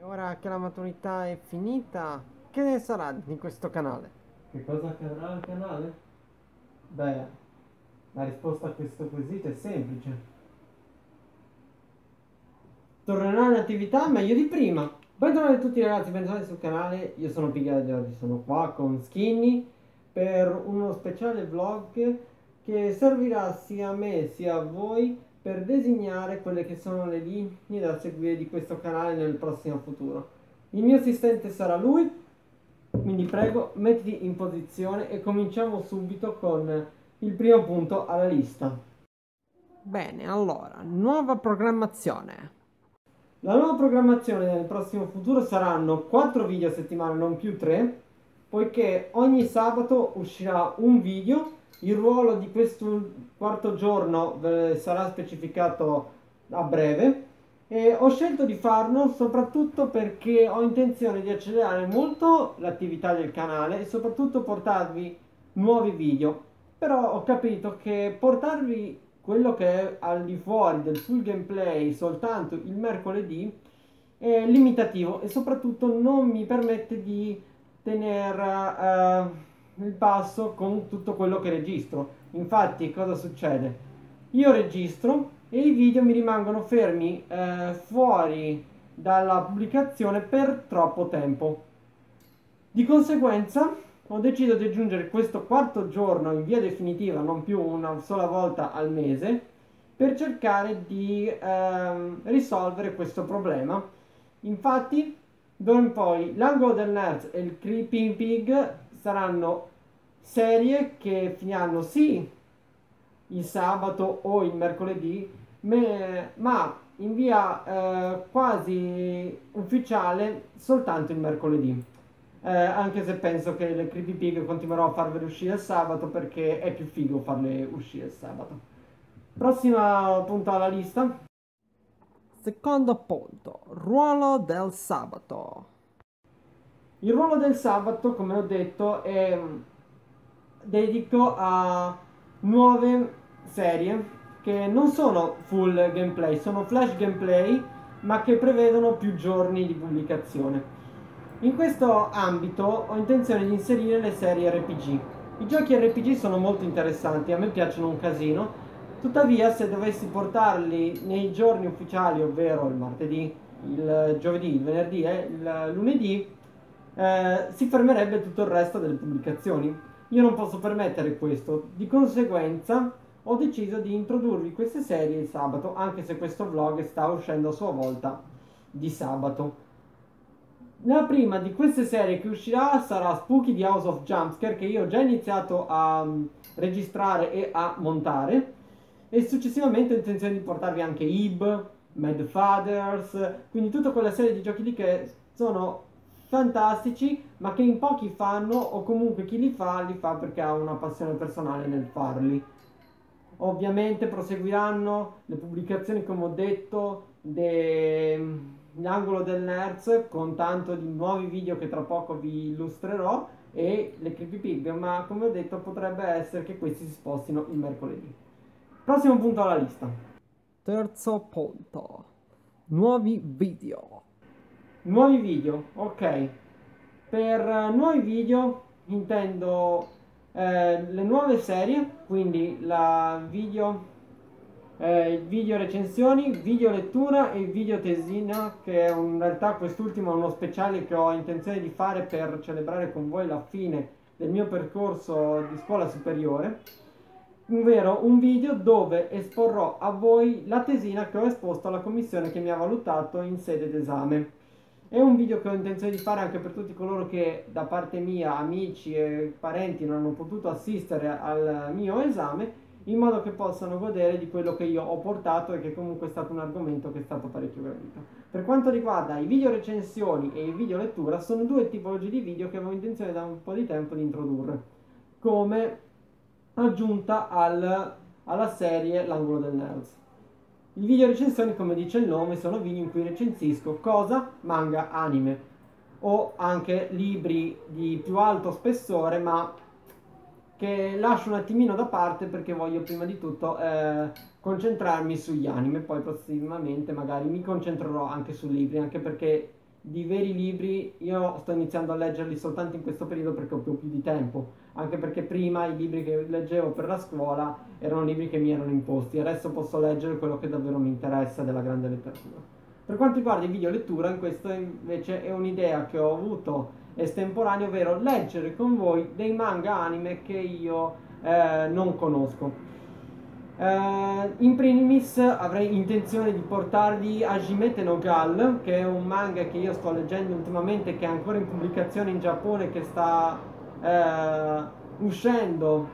E ora che la maturità è finita, che ne sarà di questo canale? Che cosa accadrà al canale? Beh, la risposta a questo quesito è semplice. Tornerà in attività meglio di prima. Bentornati a tutti ragazzi, bentornati sul canale. Io sono Pig Head97 e oggi sono qua con Skinny per uno speciale vlog che servirà sia a me sia a voi per disegnare quelle che sono le linee da seguire di questo canale nel prossimo futuro. Il mio assistente sarà lui, quindi prego mettiti in posizione e cominciamo subito con il primo punto alla lista. Bene, allora, nuova programmazione. La nuova programmazione nel prossimo futuro saranno 4 video a settimana, non più 3, poiché ogni sabato uscirà un video. Il ruolo di questo quarto giorno sarà specificato a breve e ho scelto di farlo soprattutto perché ho intenzione di accelerare molto l'attività del canale e soprattutto portarvi nuovi video, però ho capito che portarvi quello che è al di fuori del full gameplay soltanto il mercoledì è limitativo e soprattutto non mi permette di tenere il passo con tutto quello che registro. Infatti cosa succede? Io registro e i video mi rimangono fermi fuori dalla pubblicazione per troppo tempo. Di conseguenza ho deciso di aggiungere questo quarto giorno in via definitiva, non più una sola volta al mese, per cercare di risolvere questo problema. Infatti d'ora in poi l'angolo del nerd e il creeping pig saranno serie che finiranno sì il sabato o il mercoledì, ma in via quasi ufficiale soltanto il mercoledì, anche se penso che le creepy pig continuerò a farvele uscire il sabato perché è più figo farle uscire il sabato. Prossimo punto alla lista. Secondo punto, ruolo del sabato. Il ruolo del sabato, come ho detto, è dedico a nuove serie che non sono full gameplay, sono flash gameplay, ma che prevedono più giorni di pubblicazione. In questo ambito ho intenzione di inserire le serie RPG. I giochi RPG sono molto interessanti, a me piacciono un casino, tuttavia se dovessi portarli nei giorni ufficiali, ovvero il martedì, il giovedì, il venerdì e il lunedì, si fermerebbe tutto il resto delle pubblicazioni. Io non posso permettere questo, di conseguenza ho deciso di introdurvi queste serie il sabato, anche se questo vlog sta uscendo a sua volta di sabato. La prima di queste serie che uscirà sarà Spooky di House of Jumpscare, che io ho già iniziato a registrare e a montare, e successivamente ho intenzione di portarvi anche Ib, Mad Fathers, quindi tutta quella serie di giochi lì che sono fantastici ma che in pochi fanno, o comunque chi li fa perché ha una passione personale nel farli. Ovviamente proseguiranno le pubblicazioni, come ho detto, dell'angolo del nerds, con tanto di nuovi video che tra poco vi illustrerò, e le creepypig, ma come ho detto potrebbe essere che questi si spostino il mercoledì. Prossimo punto alla lista. Terzo punto, nuovi video. Nuovi video, ok. Per nuovi video intendo le nuove serie, quindi video recensioni, video lettura e video tesina, che in realtà quest'ultimo è uno speciale che ho intenzione di fare per celebrare con voi la fine del mio percorso di scuola superiore, ovvero un video dove esporrò a voi la tesina che ho esposto alla commissione che mi ha valutato in sede d'esame. È un video che ho intenzione di fare anche per tutti coloro che, da parte mia, amici e parenti, non hanno potuto assistere al mio esame, in modo che possano godere di quello che io ho portato e che comunque è stato un argomento che è stato parecchio gradito. Per quanto riguarda i video recensioni e i video lettura, sono due tipologie di video che avevo intenzione da un po' di tempo di introdurre, come aggiunta alla serie L'angolo del nerds. I video recensioni, come dice il nome, sono video in cui recensisco cosa? Manga, anime o anche libri di più alto spessore, ma che lascio un attimino da parte perché voglio prima di tutto concentrarmi sugli anime. Poi prossimamente magari mi concentrerò anche sui libri, anche perché di veri libri io sto iniziando a leggerli soltanto in questo periodo perché ho più di tempo, anche perché prima i libri che leggevo per la scuola erano libri che mi erano imposti, adesso posso leggere quello che davvero mi interessa della grande letteratura. Per quanto riguarda i video lettura, in questo invece è un'idea che ho avuto estemporanea, ovvero leggere con voi dei manga anime che io non conosco. In primis avrei intenzione di portarvi Hajimete no Gal, che è un manga che io sto leggendo ultimamente, che è ancora in pubblicazione in Giappone, che sta uscendo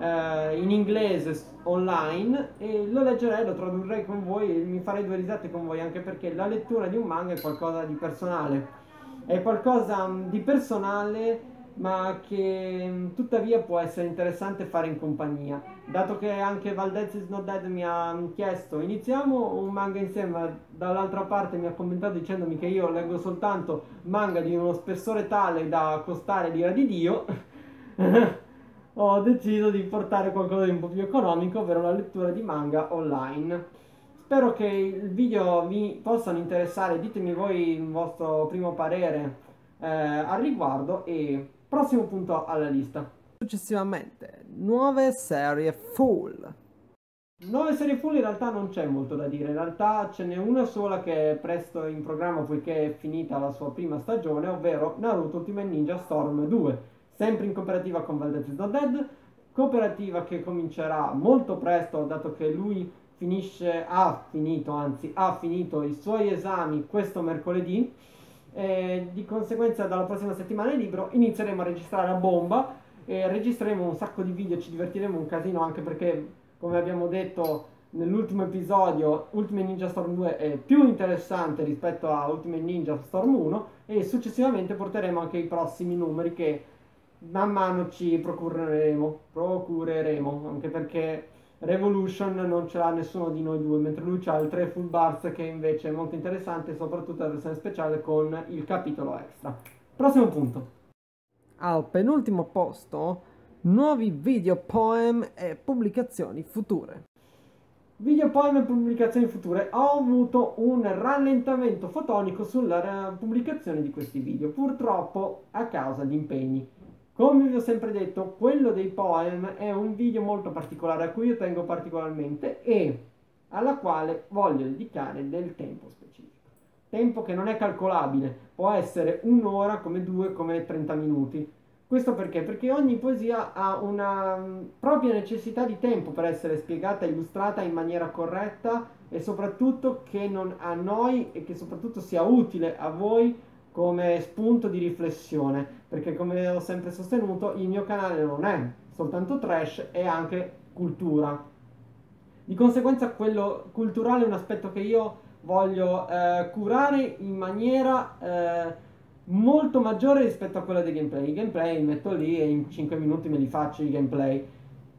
in inglese online, e lo leggerei, lo tradurrei con voi e mi farei due risate con voi, anche perché la lettura di un manga è qualcosa di personale, è qualcosa di personale ma che tuttavia può essere interessante fare in compagnia. Dato che anche Valdez is not dead mi ha chiesto iniziamo un manga insieme, ma dall'altra parte mi ha commentato dicendomi che io leggo soltanto manga di uno spessore tale da costare l'ira di Dio, ho deciso di portare qualcosa di un po' più economico, ovvero la lettura di manga online. Spero che il video vi possano interessare, ditemi voi il vostro primo parere al riguardo e prossimo punto alla lista. Successivamente, nuove serie full. Nuove serie full in realtà non c'è molto da dire, in realtà ce n'è una sola che è presto in programma poiché è finita la sua prima stagione, ovvero Naruto Ultimate Ninja Storm 2, sempre in cooperativa con Valdez is not dead, cooperativa che comincerà molto presto dato che lui ha finito i suoi esami questo mercoledì. Di conseguenza dalla prossima settimana è libero, inizieremo a registrare a bomba e registreremo un sacco di video, ci divertiremo un casino, anche perché come abbiamo detto nell'ultimo episodio Ultimate Ninja Storm 2 è più interessante rispetto a Ultimate Ninja Storm 1 e successivamente porteremo anche i prossimi numeri che man mano ci procureremo, anche perché Revolution non ce l'ha nessuno di noi due, mentre lui c'ha il 3 Full Bars che invece è molto interessante, soprattutto la versione speciale con il capitolo extra. Prossimo punto. Al penultimo posto, nuovi video poem e pubblicazioni future. Video poem e pubblicazioni future. Ho avuto un rallentamento fotonico sulla pubblicazione di questi video, purtroppo a causa di impegni. Come vi ho sempre detto, quello dei poem è un video molto particolare a cui io tengo particolarmente e alla quale voglio dedicare del tempo specifico. Tempo che non è calcolabile, può essere un'ora, come due, come 30 minuti. Questo perché? Perché ogni poesia ha una propria necessità di tempo per essere spiegata, illustrata in maniera corretta e soprattutto che non annoi e che soprattutto sia utile a voi come spunto di riflessione, perché come ho sempre sostenuto il mio canale non è soltanto trash, è anche cultura. Di conseguenza quello culturale è un aspetto che io voglio curare in maniera molto maggiore rispetto a quella dei gameplay. I gameplay li metto lì e in 5 minuti me li faccio i gameplay.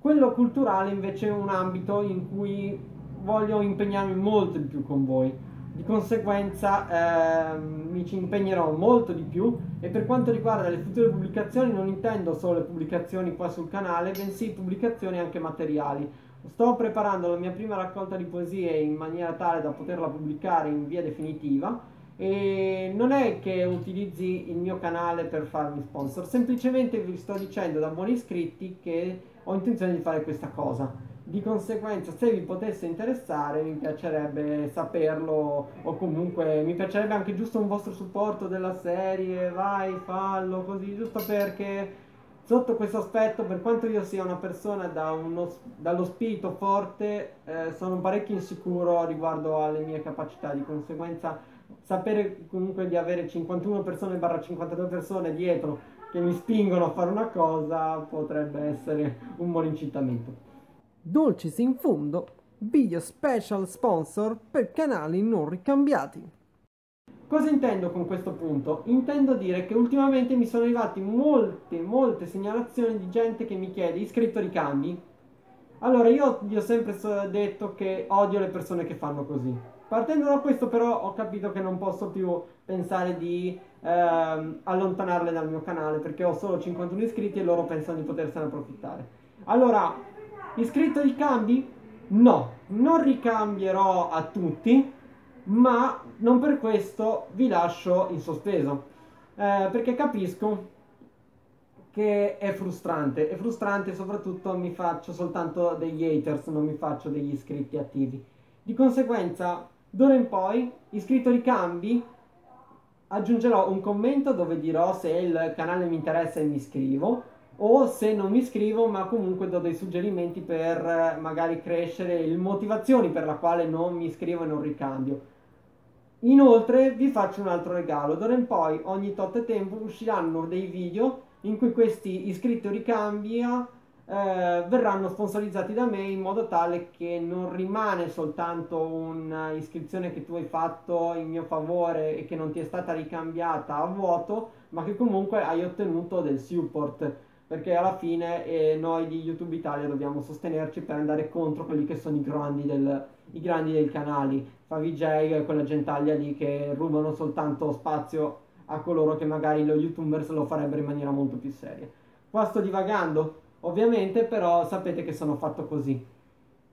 Quello culturale invece è un ambito in cui voglio impegnarmi molto di più con voi. Di conseguenza mi ci impegnerò molto di più e per quanto riguarda le future pubblicazioni non intendo solo le pubblicazioni qua sul canale, bensì pubblicazioni anche materiali. Sto preparando la mia prima raccolta di poesie in maniera tale da poterla pubblicare in via definitiva e non è che utilizzi il mio canale per farmi sponsor, semplicemente vi sto dicendo da buoni iscritti che ho intenzione di fare questa cosa. Di conseguenza se vi potesse interessare mi piacerebbe saperlo o comunque mi piacerebbe anche giusto un vostro supporto della serie, vai fallo così, giusto perché sotto questo aspetto per quanto io sia una persona dallo spirito forte sono parecchio insicuro riguardo alle mie capacità, di conseguenza sapere comunque di avere 51 persone / 52 persone dietro che mi spingono a fare una cosa potrebbe essere un buon incitamento. Dolcis in fondo, video special sponsor per canali non ricambiati. Cosa intendo con questo punto? Intendo dire che ultimamente mi sono arrivati molte segnalazioni di gente che mi chiede iscritto ricambi. Allora io vi ho sempre detto che odio le persone che fanno così. Partendo da questo però ho capito che non posso più pensare di allontanarle dal mio canale perché ho solo 51 iscritti e loro pensano di potersene approfittare. Allora, iscritto ricambi? No, non ricambierò a tutti, ma non per questo vi lascio in sospeso, perché capisco che è frustrante soprattutto mi faccio soltanto degli haters, non mi faccio degli iscritti attivi. Di conseguenza, d'ora in poi, iscritto Ricambi, aggiungerò un commento dove dirò se il canale mi interessa e mi iscrivo, o se non mi iscrivo ma comunque do dei suggerimenti per magari crescere, le motivazioni per la quale non mi iscrivo e non ricambio. Inoltre vi faccio un altro regalo, d'ora in poi ogni tot tempo usciranno dei video in cui questi iscritti o ricambia verranno sponsorizzati da me, in modo tale che non rimane soltanto un'iscrizione che tu hai fatto in mio favore e che non ti è stata ricambiata a vuoto, ma che comunque hai ottenuto del support, perché alla fine noi di YouTube Italia dobbiamo sostenerci per andare contro quelli che sono i grandi del canale, Favij e quella gentaglia lì che rubano soltanto spazio a coloro che magari lo YouTubers lo farebbero in maniera molto più seria. Qua sto divagando, ovviamente, però sapete che sono fatto così.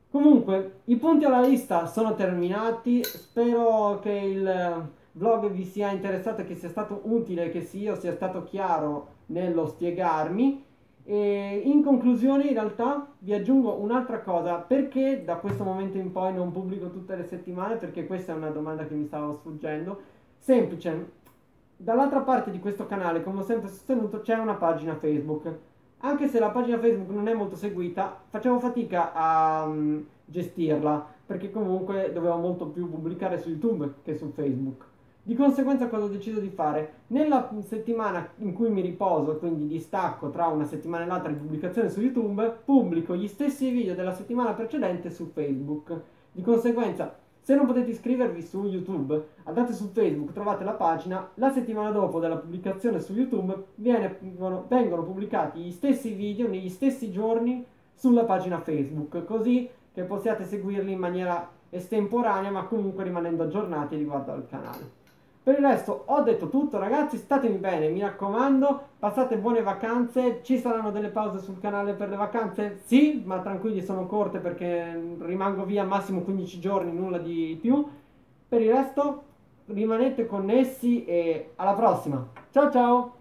Comunque, i punti alla lista sono terminati, spero che il vlog vi sia interessato, che sia stato utile, che io sia stato chiaro nello spiegarmi. E in conclusione, in realtà, vi aggiungo un'altra cosa: perché da questo momento in poi non pubblico tutte le settimane? Perché questa è una domanda che mi stava sfuggendo. Semplice: dall'altra parte di questo canale, come ho sempre sostenuto, c'è una pagina Facebook. Anche se la pagina Facebook non è molto seguita, facevo fatica a gestirla, perché comunque dovevo molto più pubblicare su YouTube che su Facebook. Di conseguenza, cosa ho deciso di fare? Nella settimana in cui mi riposo, quindi distacco tra una settimana e l'altra di pubblicazione su YouTube, pubblico gli stessi video della settimana precedente su Facebook. Di conseguenza, se non potete iscrivervi su YouTube, andate su Facebook, trovate la pagina, la settimana dopo della pubblicazione su YouTube vengono pubblicati gli stessi video negli stessi giorni sulla pagina Facebook, così che possiate seguirli in maniera estemporanea, ma comunque rimanendo aggiornati riguardo al canale. Per il resto ho detto tutto, ragazzi, statemi bene, mi raccomando, passate buone vacanze, ci saranno delle pause sul canale per le vacanze? Sì, ma tranquilli, sono corte perché rimango via massimo 15 giorni, nulla di più. Per il resto rimanete connessi e alla prossima, ciao ciao!